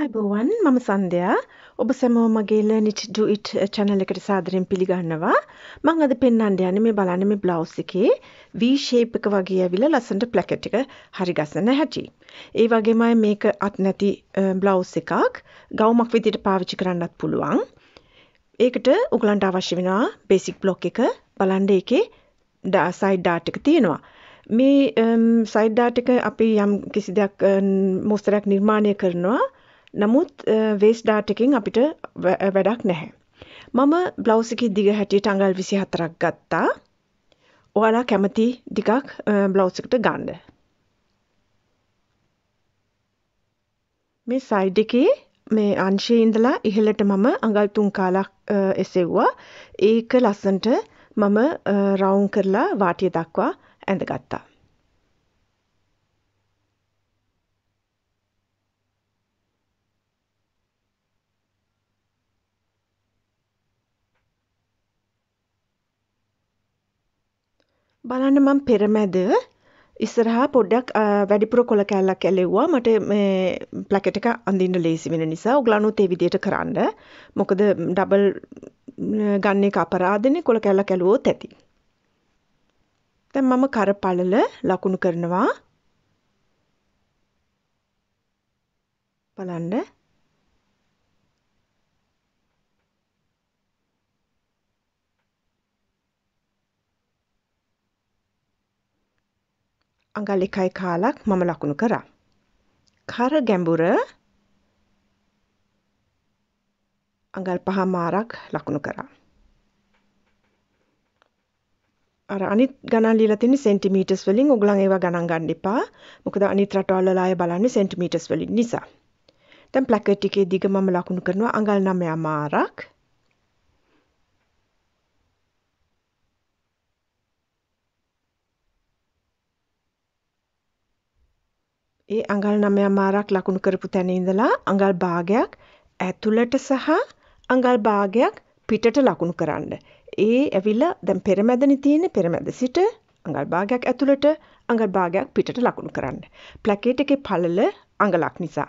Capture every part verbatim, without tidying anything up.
අයිබෝවන් මම සන්ධ්‍යා ඔබ සැමෝම මගේ learn it do it channel එකට සාදරයෙන් පිළිගන්නවා මම අද පෙන්වන්න යන්නේ මේ බලන්න මේ බ්ලවුස් එකේ V shape එක වගේ ඇවිල්ලා ලස්සනට ප්ලැකට් එක හරි ගන්න හැටි. ඒ වගේමයි මේක අත් නැති බ්ලවුස් එකක් ගවුමක් විදියට පාවිච්චි කරන්නත් පුළුවන්. ඒකට උගලන්ට අවශ්‍ය වෙනවා බේසික් බ්ලොක් එක බලන්න ඒකේ side dart එක තියෙනවා. මේ side dart එක අපි යම් කිසි දෙයක් මොස්තරයක් නිර්මාණය කරනවා නමුත් waist dart එකෙන් අපිට වැඩක් නැහැ. මම බ්ලවුස් එකේ දිග හැටියට අඟල් විසිහතරක් ගත්තා. ඔයාලා කැමති ටිකක් බ්ලවුස් එකට ගන්න. මේ side එකේ මේ අංශයේ ඉඳලා ඉහළට මම අඟල් තුන් කාලක් එසෙව්වා. ඒක ලස්සනට මම රවුන්ඩ් කරලා වාටිය දක්වා ඇඳගත්තා. බලන්න මම පෙරමැද ඉස්සරහා පොඩ්ඩක් වැඩිපුර කොළ කැල්ලක් ඇලෙව්වා මට මේ ප්ලැකට් එක අඳින්න ලේසි වෙන නිසා ඔයගලනුත් ඒ විදිහට කරන්න මොකද ඩබල් ගන්න එක අපරාධනේ කොළ කැල්ලක් ඇලුවොත් ඇති. දැන් මම කරපළල ලකුණු කරනවා. බලන්න අඟල් එකයි කාලක් මම ලකුණු කරා. කර ගැඹුර අඟල් පහමාරක් ලකුණු කරා. අර අනිත් ගණන් ලියලා තියෙන සෙන්ටිමීටර්ස් වලින් ඔයගලන් ඒවා ගණන් ගන්න එපා. මොකද අනිත් රටවල් වල අය බලන්නේ සෙන්ටිමීටර්ස් වලින් නිසා. දැන් ප්ලැකට් එකේ දිග මම ලකුණු කරනවා අඟල් නවමාරක්. ඒ අඟල් නවමාරක් ලකුණු කරපු තැන ඉඳලා අඟල් භාගයක් ඇතුළට සහ අඟල් භාගයක් පිටට ලකුණු කරන්න. ඒ ඇවිල්ලා දැන් පෙරමැදනේ තියෙන්නේ පෙරමැද සිට අඟල් භාගයක් ඇතුළට අඟල් භාගයක් පිටට ලකුණු කරන්න. ප්ලැකට් එකේ පළල අඟලක් නිසා.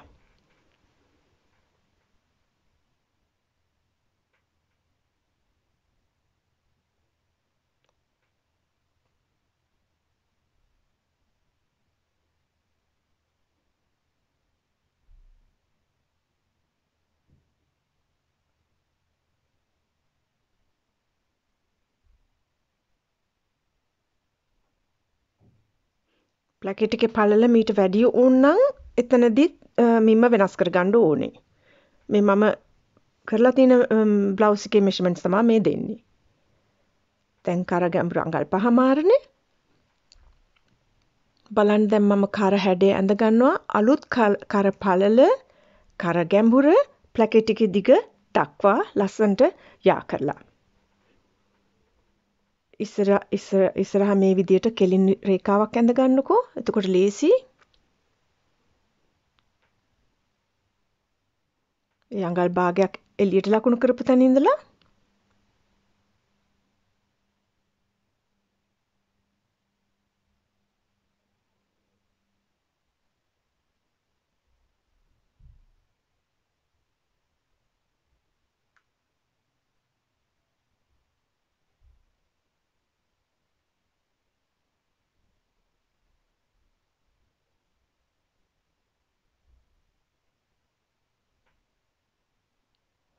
ප්ලැකට් එකේ පළල මීට වැඩි වුණනම් එතනදිත් මම වෙනස් කරගන්න ඕනේ. මේ මම කරලා තියෙන බ්ලවුස් එකේ මෙෂර්මන්ට්ස් තමයි මේ දෙන්නේ. දැන් කර ගැඹුර අඟල් පහමාරනේ. බලන්න දැන් මම කර හැඩය ඇඳ ගන්නවා අලුත් කර පළල කර ගැඹුර ප්ලැකට් එකේ දිග දක්වා ලස්සනට යා කරලා. ඉස්සර ඉස්සර ඉස්සරහා මේ විදියට කෙලින් රේඛාවක් ඇඳ ගන්නකෝ. එතකොට ලේසි. ඒ අඟල් භාගයක් එළියට ලකුණු කරපු තැන ඉඳලා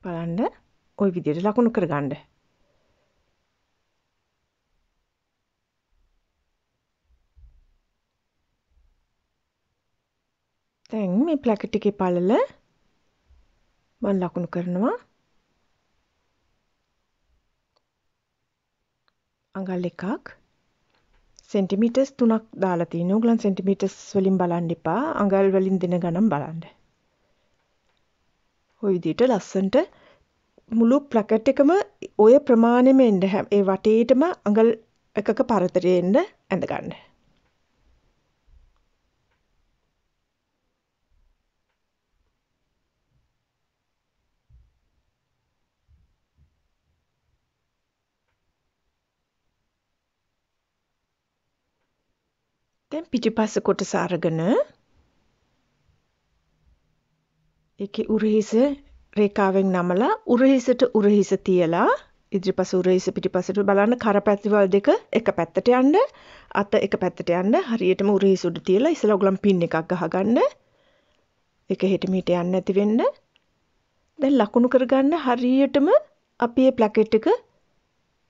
බලන්න ওই විදියට ලකුණු කරගන්න. දැන් මේ ප්ලැකට් එකේ පළල මම ලකුණු කරනවා. අඟල් එකක් සෙන්ටිමීටර්ස් තුනක් දාලා තියෙනවා. ඔයගලන් සෙන්ටිමීටර්ස් වලින් බලන්න එපා. අඟල් වලින් දෙන ගණන් බලන්න. ඔය විදියට ලස්සනට මුළු ප්ලැකට් එකම ඔය ප්‍රමාණයම එන්න ඒ වටේටම අඟල් එකක පරතරය එන්න ඇඳ ගන්න. දැන් පිටිපස්ස කොටස අරගෙන ඒකේ උරහිස රේඛාවෙන් නමලා උරහිසට උරහිස තියලා ඉදිරිපස උරහිස පිටිපසට බලන්න කරපැතිවල් දෙක එක පැත්තට යන්න අත එක පැත්තට යන්න හරියටම උරහිස උඩ තියලා ඉස්සලා ඔයගොල්ලන් පින් එකක් ගහගන්න ඒක හෙට මෙහෙට යන්නේ නැති වෙන්න දැන් ලකුණු කරගන්න හරියටම අපි මේ ප්ලැකට් එක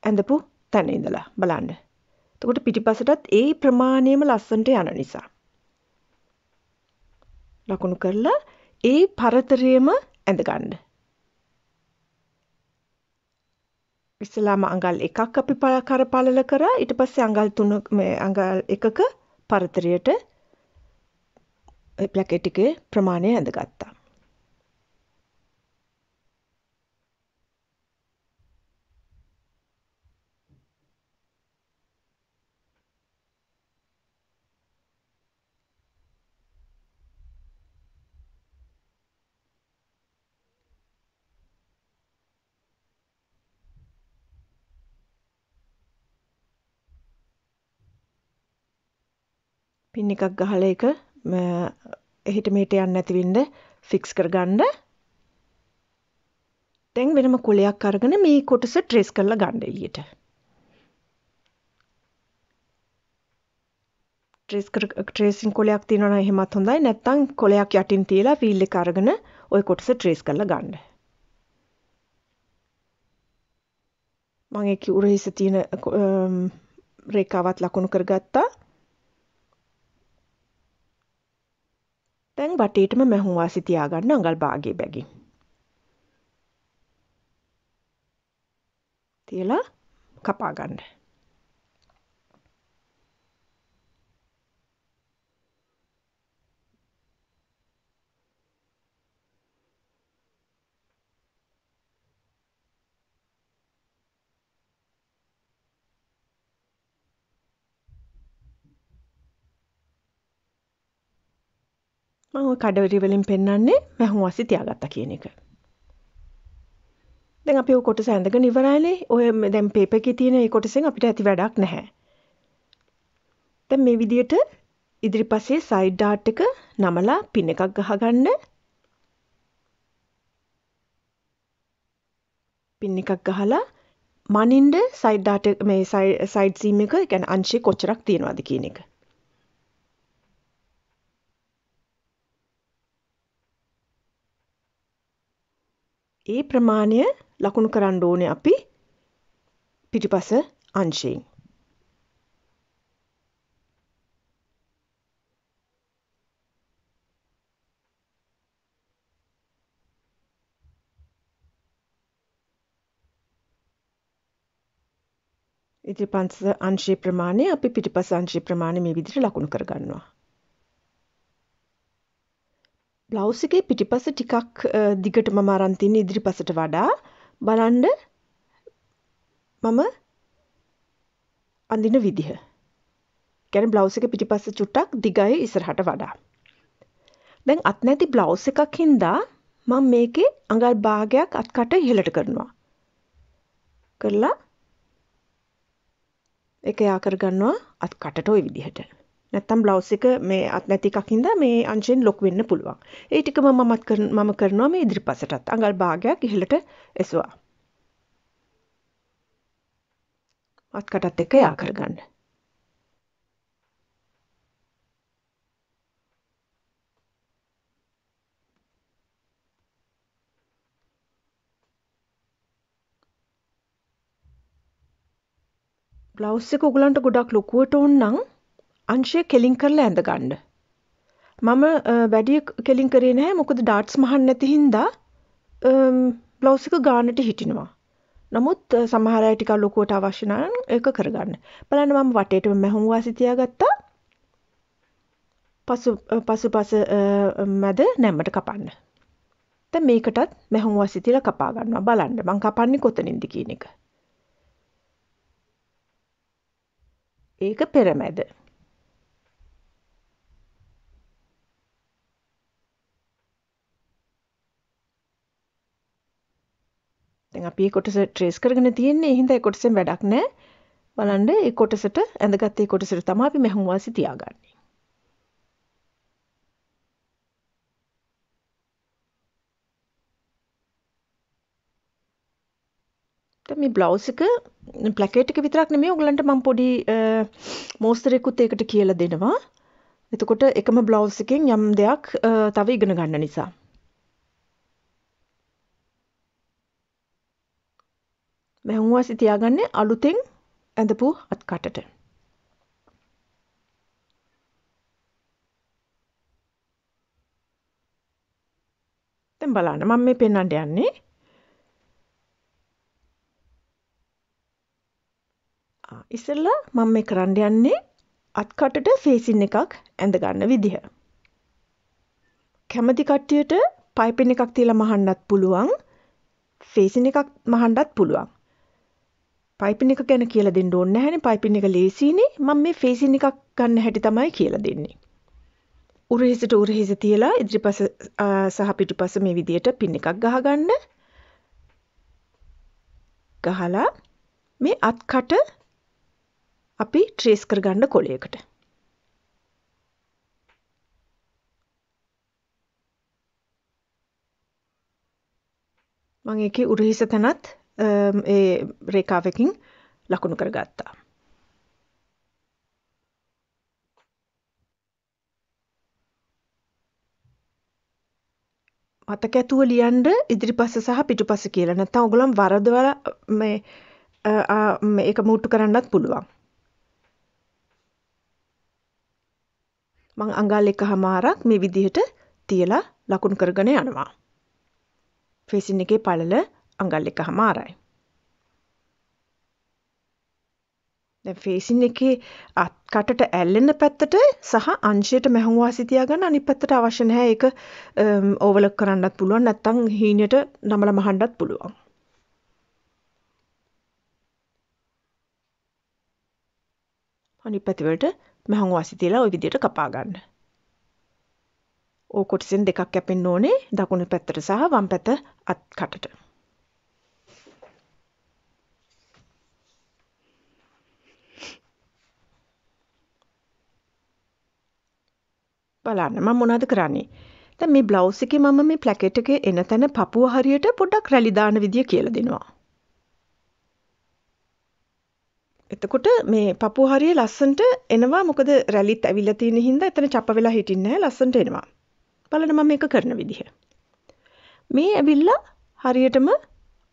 ඇඳපු තැන ඉඳලා බලන්න එතකොට පිටිපසටත් ඒ ප්‍රමාණයම ලස්සනට යන නිසා ලකුණු කරලා ඒ පරතරයම ඇඳ ගන්න. ඉස්සලාම අඟල් එකක් අපි කරපලල කරා ඊට පස්සේ අඟල් තුන මේ අඟල් එකක පරතරයට ඒ ප්ලැකට් එකේ ප්‍රමාණය ඇඳගත්තා. පින් එකක් ගහලා ඒක එහෙට මෙහෙට යන්නේ නැති වෙන්න ෆික්ස් කරගන්න. දැන් වෙනම කොලයක් අරගෙන මේ කොටස ට්‍රේස් කරලා ගන්න එළියට. ට්‍රේස් කර ට්‍රේසින් කොලයක් තියෙනවා නම් එහෙමත් හොඳයි. නැත්නම් කොලයක් යටින් තියලා වීල් එක අරගෙන ওই කොටස ට්‍රේස් කරලා ගන්න. මම ඒක උරහිස තියෙන රේඛාවත් ලකුණු කරගත්තා. දැන් වටේටම මැහුම් වාසි තියාගන්න අඟල් භාගයේ බැගින්. තියලා කපා ගන්න. මම ඔය කඩවැටි වලින් පෙන්නන්නේ මැහුම් වාසි තියාගත්තා කියන එක. දැන් අපි ඔය කොටස ඇඳගෙන ඉවරයිනේ. ඔය දැන් পেපර් එකේ තියෙන මේ කොටසෙන් අපිට ඇති වැඩක් නැහැ. දැන් මේ විදියට ඉදිරිපසේ සයිඩ් ඩාට් එක නමලා පින් එකක් ගහගන්න. පින් එකක් ගහලා මනින්ද සයිඩ් ඩාට් මේ සයිඩ් සීම් එක කියන්නේ අංශේ කොච්චරක් තියනවද කියන එක. ඒ ප්‍රමාණය ලකුණු කරන්න ඕනේ අපි පිටිපස අංශයෙන්. ඉදිරිපස අංශයේ ප්‍රමාණය අපි පිටිපස අංශයේ ප්‍රමාණය මේ විදිහට ලකුණු කරගන්නවා. බ්ලවුස් එකේ පිටිපස ටිකක් දිගටම මම අරන් තින්නේ ඉදිරිපසට වඩා බලන්න මම අඳින විදිහ. කියන්නේ බ්ලවුස් එකේ පිටිපස චුට්ටක් දිගයි ඉස්සරහට වඩා. දැන් අත් නැති බ්ලවුස් එකක් හින්දා මම මේකේ අඟල් භාගයක් අත්කට ඉහළට කරනවා. කරලා ඒක යා කරගන්නවා අත්කටට ওই විදිහට. නැත්තම් බ්ලවුස් එක මේ අත් නැති එකක් හින්දා මේ අංශෙන් ලොක් වෙන්න පුළුවන්. ඒ ටිකම මමත් කරන මම කරනවා මේ ඉදිරිපසටත්. අඟල් භාගයක් ඉහළට එසුවා. අත් කටත් එක යා කරගන්න. බ්ලවුස් එක උගලන්ට ගොඩක් ලොකුවට ඕන නම් අංශය කෙලින් කරලා ඇඳ ගන්න. මම වැඩි කෙලින් කරේ නැහැ මොකද ඩාට්ස් මහන් නැති හින්දා බ්ලවුස් එක ගානට හිටිනවා. නමුත් සමහර අය ටිකක් ලොකුවට අවශ්‍ය නම් ඒක කරගන්න. බලන්න මම වටේටම මැහුම් වාසි තියාගත්තා. පසු පසුපස මැද නැම්මට කපන්න. දැන් මේකටත් මැහුම් වාසි තියලා කපා ගන්නවා. බලන්න මම කපන්නේ කොතනින්ද කියන එක. ඒක පෙරමැද. දැන් අපි මේ කොටස ට්‍රේස් කරගෙන තියෙන්නේ. ඒ හින්දා මේ කොටසෙන් වැඩක් නැහැ. බලන්න මේ කොටසට ඇඳගත් මේ කොටසට තමයි අපි මැහුම් වාසි තියාගන්නේ. මේ blouse එක බ්ලැකට් එක විතරක් නෙමෙයි ඔයගලන්ට මම පොඩි මොස්තර එකකුත් ඒකට කියලා දෙනවා. එතකොට එකම blouse එකෙන් යම් දෙයක් තව ඉගෙන ගන්න නිසා. මම හුවාසි තියාගන්නේ අලුතෙන් ඇඳපු අත්කටට. දැන් බලන්න මම මේ පෙන්වන්න යන්නේ. ඉස්සෙල්ලා මම මේ කරන්න යන්නේ අත්කටට ෆේසින් එකක් ඇඳ ගන්න විදිහ. කැමති කට්ටියට පයිපින් එකක් තියලා මහන්නත් පුළුවන්, ෆේසින් එකක් මහන්නත් පුළුවන්. පයිපින් එක ගැන කියලා දෙන්න ඕනේ නැහැනේ, පයිපින් එක ලේසියිනේ. මම මේ ෆේසින් එකක් ගන්න හැටි තමයි කියලා දෙන්නේ. උරහිසට උරහිස තියලා ඉදිරිපස සහ පිටුපස මේ විදියට පින් එකක් ගහ ගන්න. ගහලා මේ අත්කට අපි ට්‍රේස් කරගන්න කොලයකට. මම ඒකේ උරහිස තනත් ඒ රේඛාවකින් ලකුණු කරගත්තා. මතක ඇතුව ලියන්න ඉදිරිපස සහ පිටුපස කියලා. නැත්නම් ඔයගොල්ලන් වරදවලා මේ මේක මූට්ටු කරන්නත් පුළුවන්. මං අඟල් එකමාරක් මේ විදිහට තියලා ලකුණු කරගෙන යනවා. ෆේසින් එකේ පළල අඟල් එකමාරයි. දැන් ෆේසින් එකේ අත් කටට ඇල්ලෙන පැත්තට සහ අංශයට මැහුවාසි තියාගන්න අනිත් පැත්තට අවශ්‍ය නැහැ. ඒක ඕවර්ලොක් කරන්නත් පුළුවන්, නැත්නම් හීනියට නමලා මහන්නත් පුළුවන්. අනිත් පැති වලට මැහුවාසි තියලා ওই විදිහට කපා ගන්න. ඕ කොටසෙන් දෙකක් කැපෙන්න ඕනේ, දකුණු පැත්තට සහ වම් පැත අත් කටට. බලන්න මම මොනවද කරන්නේ. දැන් මේ බ්ලවුස් එකේ මම මේ ප්ලැකට් එකේ එන තැන පපුව හරියට පොඩක් රැලි දාන විදිය කියලා දෙනවා. එතකොට මේ පපුව හරිය ලස්සනට එනවා, මොකද රැලිත් ඇවිල්ලා තියෙන හින්දා එතන චප වෙලා හිටින්නේ නැහැ, ලස්සනට එනවා. බලන්න මම මේක කරන විදිහ. මේ ඇවිල්ලා හරියටම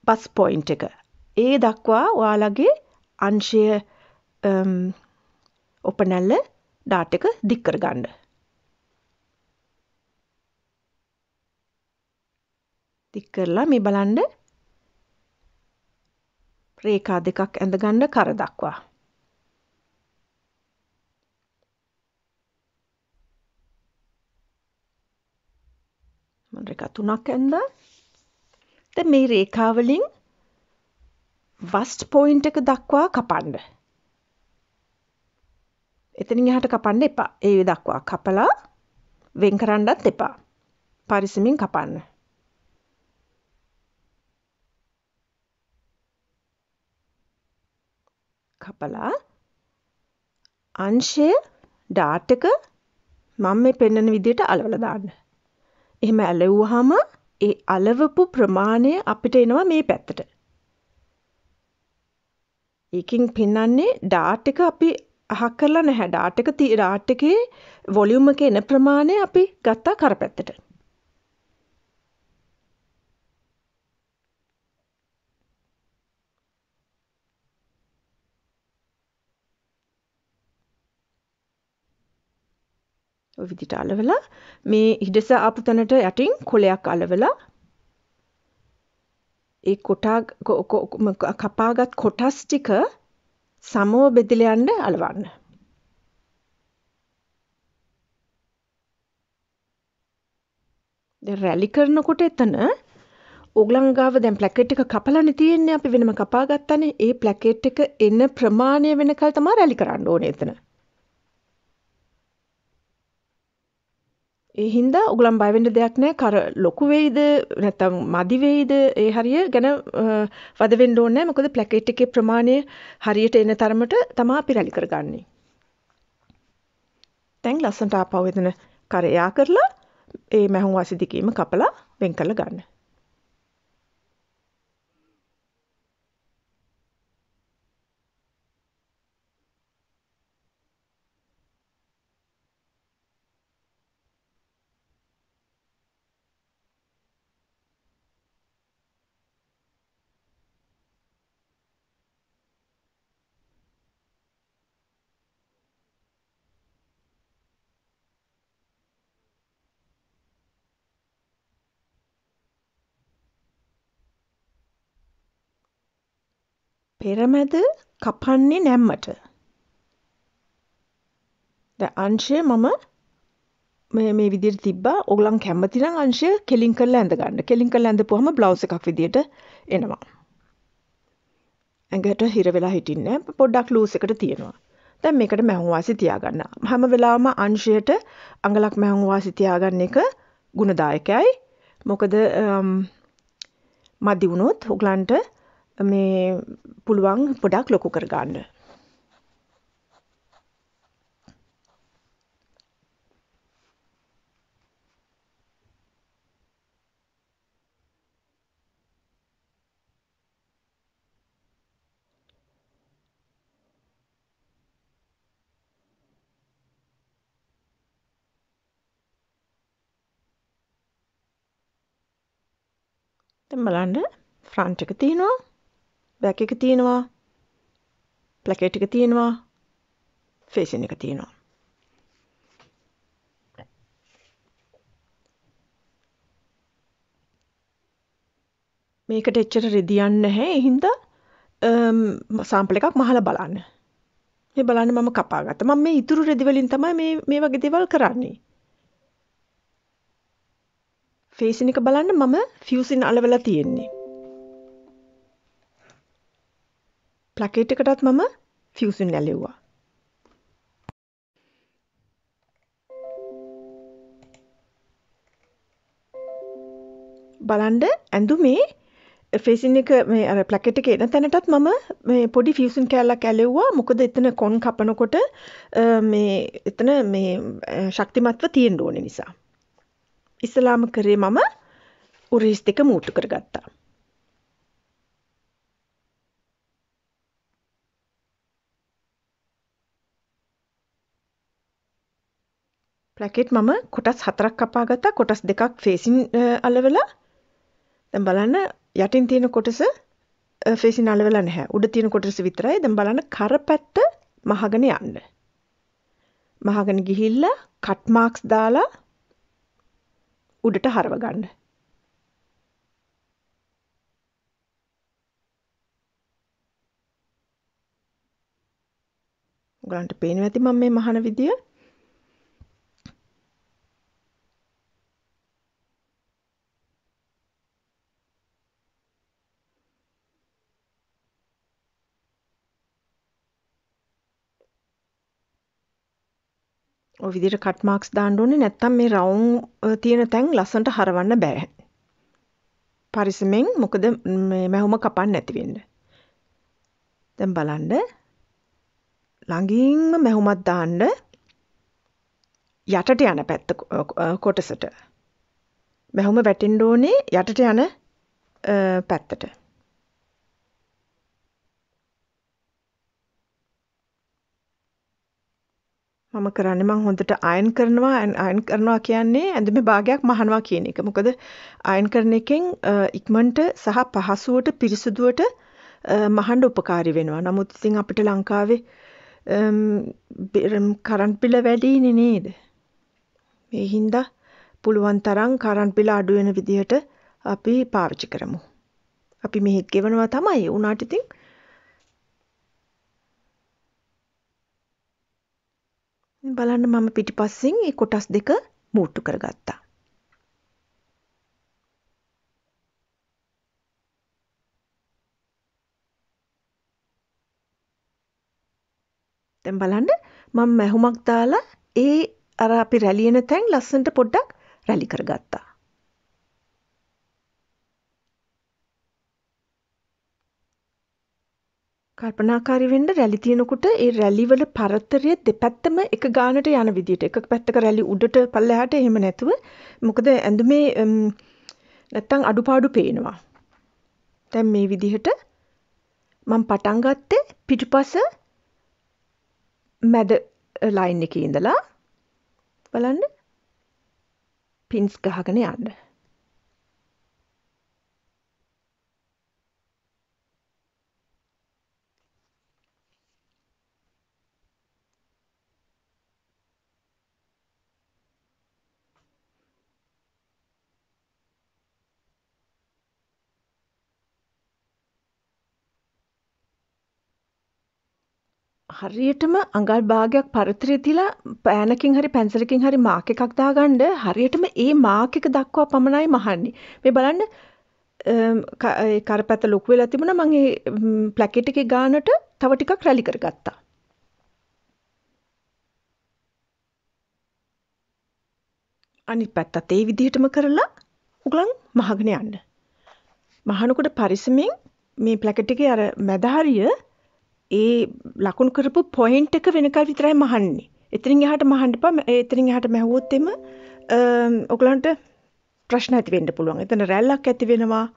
බස් පොයින්ට් එක. ඒ දක්වා ඔයාලගේ අංශය ඔපනැල්ල ඩාට් එක දික් කරගන්න. දික් කරලා මේ බලන්න රේඛා දෙකක් ඇඳ ගන්න කර දක්වා. මම රේඛා තුනක් ඇඳලා දැන් මේ රේඛා වලින් වස්ට් පොයින්ට් එක දක්වා කපන්න. එතනින් එහාට කපන්න එපා. ඒ දක්වා කපලා වෙන් කරන්නත් එපා. පරිස්සමින් කපන්න. කපලා අංශය ඩාට් එක මම මේ පෙන්වන විදිහට අලවලා දාන්න. එහෙම ඇලවුවාම ඒ අලවපු ප්‍රමාණය අපිට එනවා මේ පැත්තට. ඒකෙන් පෙන්වන්නේ ඩාට් එක අපි අහක් කරලා නැහැ. ඩාට් එක ඩාට් එකේ වොලියුම් එකේ එන ප්‍රමාණය අපි ගත්තා කර පැත්තට. ඔය විදිහට අලවලා මේ ඉඩස ආපු තැනට යටින් කොලයක් අලවලා ඒ කොටා කපාගත් කොටස් ටික සමව බෙදලා යන්න අලවන්න. දැන් රැලි කරනකොට එතන ඕගලන් ගාව දැන් ප්ලැකට් එක කපලානේ තියෙන්නේ, අපි වෙනම කපා ගත්තානේ. ඒ ප්ලැකට් එක එන ප්‍රමාණය වෙනකල් තමයි රැලි කරන්න ඕනේ එතන. ඒ හින්දා ඔයගලන් බය වෙන්න දෙයක් නැහැ. කර ලොකු වෙයිද නැත්නම් මදි වෙයිද ඒ හරිය ගැන වද වෙන්න ඕනේ නැහැ. මොකද ප්ලැකට් එකේ ප්‍රමාණය හරියට එන තරමට තමයි අපි රැලි කරගන්නේ. දැන් ලස්සනට ආපහු එතන කරයා කරලා ඒ මැහුම් වාසි දිකීම කපලා වෙන් කරලා ගන්න. පෙරමැද කපන්නේ නැම්මට. දැන් අංශය මම මේ මේ විදිහට තිබ්බා. ඕගලන් කැමති නම් අංශය කෙලින් කරලා ඇඳ ගන්න. කෙලින් කරලා ඇඳපුවාම බ්ලවුස් එකක් විදිහට එනවා. ඇඟට හිර වෙලා හිටින්නේ නැහැ. පොඩ්ඩක් ලූස් එකට තියෙනවා. දැන් මේකට මැහුම් වාසි තියාගන්න. හැම වෙලාවම අංශයට අඟලක් මැහුම් වාසි තියාගන්න එක ගුණදායකයි. මොකද මදි වුණොත් ඕගලන්ට මේ පුළුවන් පොඩක් ලොකු කර ගන්න. දැන් බලන්න ෆ්‍රන්ට් එක තියෙනවා. බැක් එක තියෙනවා, ප්ලැකට් එක තියෙනවා, ෆේසින් එක තියෙනවා. මේකට එච්චර රිදියන්නේ නැහැ, ඒ හින්දා සාම්පල් එකක් මහලා බලන්න. මේ බලන්න මම කපාගත්තා. මම මේ ඉතුරු රෙදි වලින් තමයි මේ මේ වගේ දේවල් කරන්නේ. ෆේසින් එක බලන්න මම ෆියුසින් අලවලා තියෙන්නේ. ප්ලැකට් එකටත් මම ෆියුසින් ඇලෙව්වා. බලන්න ඇඳුමේ ෆේසින් එක මේ අර ප්ලැකට් එකේ එන තැනටත් මම මේ පොඩි ෆියුසින් කැල්ලක් ඇලෙව්වා. මොකද එතන කොන් කපනකොට මේ එතන මේ ශක්තිමත්ව තියෙන්න ඕනේ නිසා. ඉස්ලාම කරේ මම උරීස් දෙක මූටු කරගත්තා. ප්ලැකට් මම කොටස් හතරක් කපා ගත්තා. කොටස් දෙකක් ෆේසින් අලවලා. දැන් බලන්න යටින් තියෙන කොටස ෆේසින් අලවලා නැහැ. උඩ තියෙන කොටස විතරයි. දැන් බලන්න කරපැත්ත මහගෙන යන්න. මහගෙන ගිහිල්ලා කට් මාක්ස් දාලා උඩට හරව ගන්න. උගලන්ට පේනවා ඇති මම මේ මහන විදිය. ඔය විදිහට කට් මාක්ස් දාන්න ඕනේ, නැත්තම් මේ රවුම් තියෙන තැන් ලස්සනට හරවන්න බෑ. පරිස්සමෙන්, මොකද මේ මැහුම කපන්න නැති වෙන්න. දැන් බලන්න ළඟින්ම මැහුමක් දාන්න යටට යන පැත්ත කොටසට. මැහුම වැටෙන්න ඕනේ යටට යන පැත්තට. මම කරන්නේ මම හොඳට අයන් කරනවා. අයන් කරනවා කියන්නේ ඇඳුමේ භාගයක් මහනවා කියන එක. මොකද අයන් කරන එකෙන් ඉක්මනට සහ පහසුවට පිරිසුදුවට මහන්න උපකාරී වෙනවා. නමුත් ඉතින් අපිට ලංකාවේ කරන්ට් බිල වැඩිනේ නේද? මේ හින්දා පුළුවන් තරම් කරන්ට් බිල අඩු වෙන විදිහට අපි පාවිච්චි කරමු. අපි මෙහි ගෙවනවා තමයි. උනාට ඉතින් බලන්න මම පිටිපස්සෙන් මේ කොටස් දෙක මූට්ටු කරගත්තා. දැන් බලන්න මම මැහුමක් දාලා ඒ අර අපි රැලියන තැන් ලස්සනට පොඩ්ඩක් රැලි කරගත්තා. කල්පනාකාරී වෙන්න රැලි තියෙනකොට ඒ රැලි වල පරතරය දෙපැත්තම එක ගානට යන විදිහට, එක පැත්තක රැලි උඩට පල්ලෙහාට එහෙම නැතුව, මොකද ඇඳුමේ නැත්තම් අඩුපාඩු පේනවා. දැන් මේ විදිහට මම පටන් ගත්තේ පිටිපස මැද ලයින් එකේ ඉඳලා. බලන්න පින්ස් ගහගෙන යන්න. හරියටම අඟල් භාගයක් පරතරය තියලා පෑනකින් හරි පැන්සලකින් හරි මාක් එකක් දාගන්න හරියටම ඒ මාක් එක දක්වා පමණයි මහන්නේ. මේ බලන්න කරපැත ලොකු වෙලා තිබුණා මම මේ ප්ලැකට් එකේ ගානට තව ටිකක් රැලි කරගත්තා. අනිත් පැත්තත් ඒ විදිහටම කරලා උගලන් මහගෙන යන්න. මහනකොට පරිස්සමින් මේ ප්ලැකට් එකේ අර මැද හරිය ඒ ලකුණු කරපු පොයින්ට් එක වෙනකල් විතරයි මහන්නේ. එතනින් එහාට මහන්න එපා. එතනින් එහාට මැහුවොත් එම ඔයගලන්ට ප්‍රශ්න ඇති වෙන්න පුළුවන්. එතන රැල්ලක් ඇති වෙනවා.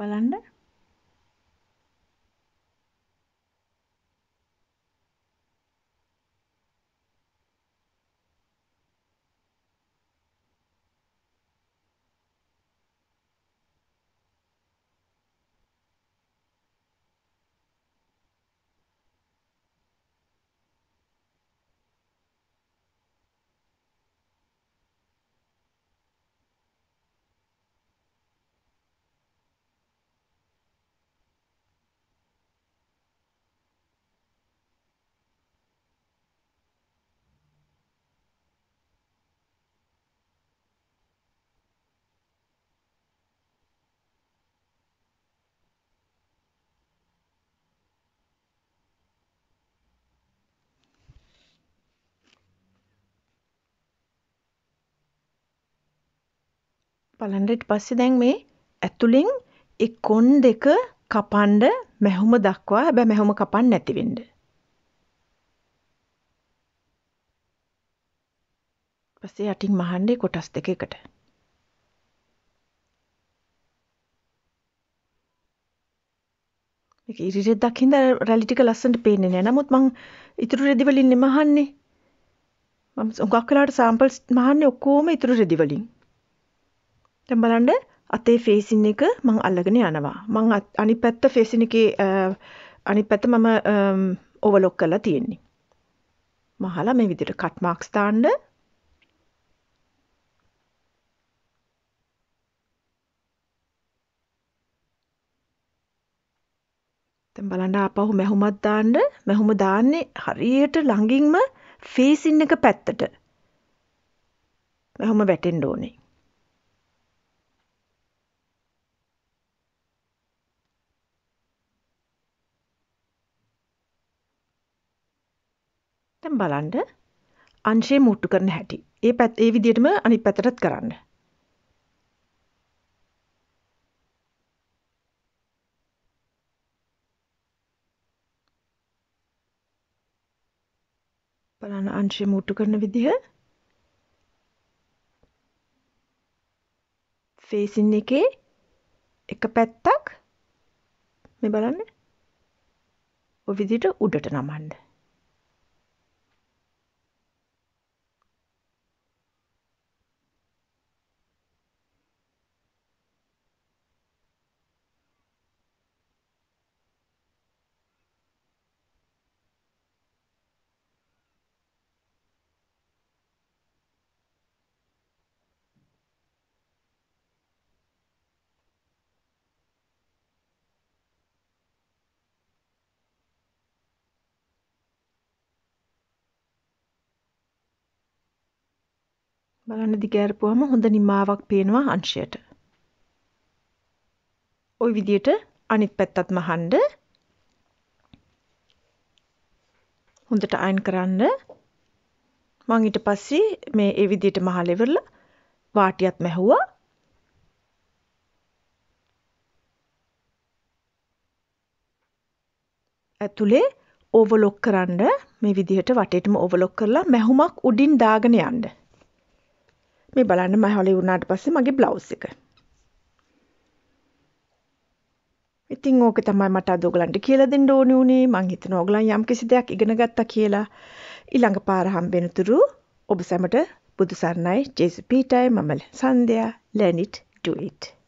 බලන්න බලන්න ඊට පස්සේ දැන් මේ ඇතුලෙන් ඒ කොන් දෙක කපන්න මැහුම දක්වා හැබැයි මැහුම කපන්න නැති වෙන්න. ඊපස්සේ යටින් මහන්නේ කොටස් දෙකකට. මේක ඉරිරෙද් දකින්න රැලි ටික ලස්සනට පේන්නේ නැහැ. නමුත් මං ඉතුරු රෙදි වලින් නෙමෙයි මහන්නේ. මම උගක් වෙලාවට සෑම්පල්ස් මහන්නේ ඔක්කොම ඉතුරු රෙදි වලින්. දැන් බලන්න අතේ ෆේසින් එක මම අල්ලගෙන යනවා. මම අනිත් පැත්ත ෆේසින් එකේ අනිත් පැත්ත මම ඕවර්ලොක් කරලා තියෙන්නේ. මහලා මේ විදිහට කට් මාක්ස් දාන්න. දැන් බලන්න ආපහු මැහුමක් දාන්න. මැහුම දාන්නේ හරියට ළඟින්ම ෆේසින් එක පැත්තට. මැහුම වැටෙන්න ඕනේ. දැන් බලන්න අංශේ මුට්ටු කරන හැටි. ඒ පැත් ඒ විදිහටම අනිත් පැත්තටත් කරන්න. බලන්න අංශේ මුට්ටු කරන විදිහ. ෆේසින් එකේ එක පැත්තක් මේ බලන්න. ඔය විදිහට උඩට නමන්න. බලන්න දිගහැරපුවාම හොඳ නිමාවක් පේනවා අංශයට. ওই විදියට අනිත් පැත්තත් මහන්ඳ හොඳට අයින් කරන්න. මම ඊට පස්සේ මේ ඒ විදියට මහල ඉවරලා වාටියත් මැහුවා. ඇතුලේ ඕවර්ලොක් කරන්න මේ විදිහට වටේටම ඕවර්ලොක් කරලා මැහුමක් උඩින් දාගෙන යන්න. මේ බලන්න මම හැලේ වුණාට පස්සේ මගේ බ්ලවුස් එක. ඉතින් ඕක තමයි මට අද ඔයගලන්ට කියලා දෙන්න ඕනේ උනේ. මම හිතනවා ඔයගලන් යම් කිසි දෙයක් ඉගෙන ගත්තා කියලා. ඊළඟ පාර හම්බෙනතුරු ඔබ සැමට බුදු සරණයි. ජේසුස් පීටයි මම සන්ධ්‍යා. Learn it, do it.